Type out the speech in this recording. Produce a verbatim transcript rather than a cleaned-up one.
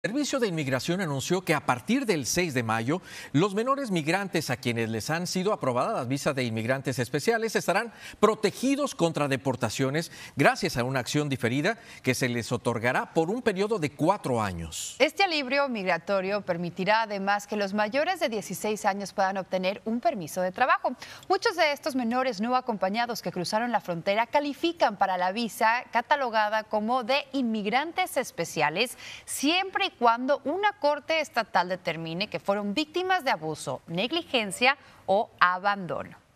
El Servicio de Inmigración anunció que a partir del seis de mayo, los menores migrantes a quienes les han sido aprobadas las visas de inmigrantes especiales estarán protegidos contra deportaciones gracias a una acción diferida que se les otorgará por un periodo de cuatro años. Este alivio migratorio permitirá además que los mayores de dieciséis años puedan obtener un permiso de trabajo. Muchos de estos menores no acompañados que cruzaron la frontera califican para la visa catalogada como de inmigrantes especiales siempre y cuando una corte estatal determine que fueron víctimas de abuso, negligencia o abandono.